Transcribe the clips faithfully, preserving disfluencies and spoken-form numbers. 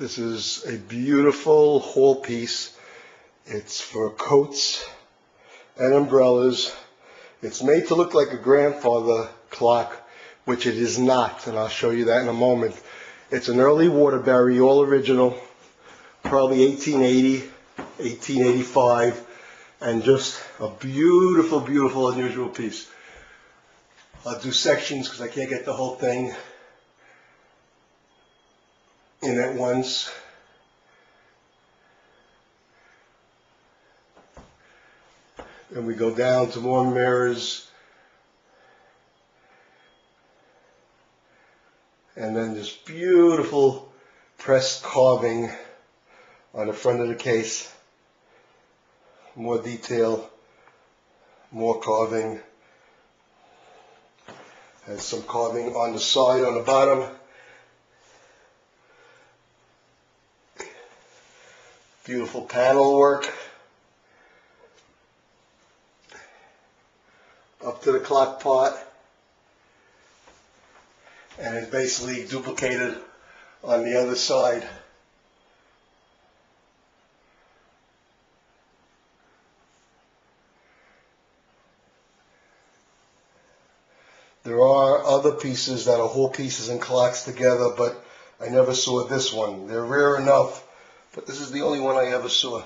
This is a beautiful whole piece. It's for coats and umbrellas. It's made to look like a grandfather clock, which it is not, and I'll show you that in a moment. It's an early Waterbury, all original, probably eighteen eighty, eighteen eighty-five, and just a beautiful, beautiful, unusual piece. I'll do sections because I can't get the whole thing in at once. And we go down to more mirrors. And then this beautiful pressed carving on the front of the case. More detail, more carving. Has some carving on the side, on the bottom. Beautiful panel work. Up to the clock part. And it's basically duplicated on the other side. There are other pieces that are whole pieces and clocks together, but I never saw this one. They're rare enough, but this is the only one I ever saw.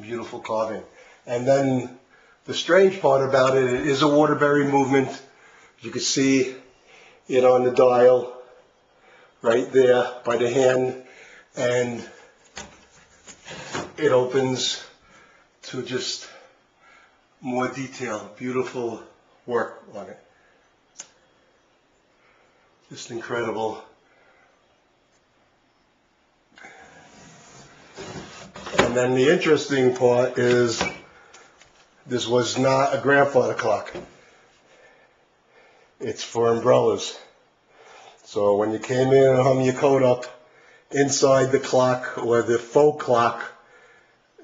Beautiful carving. And then the strange part about it, it is a Waterbury movement. You can see it on the dial right there by the hand, and it opens to just more detail, beautiful work on it. Just incredible. And then the interesting part is this was not a grandfather clock. It's for umbrellas. So when you came in and hung your coat up, inside the clock or the faux clock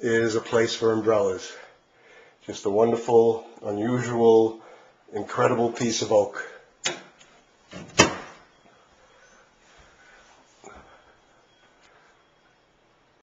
is a place for umbrellas. Just a wonderful, unusual, incredible piece of oak.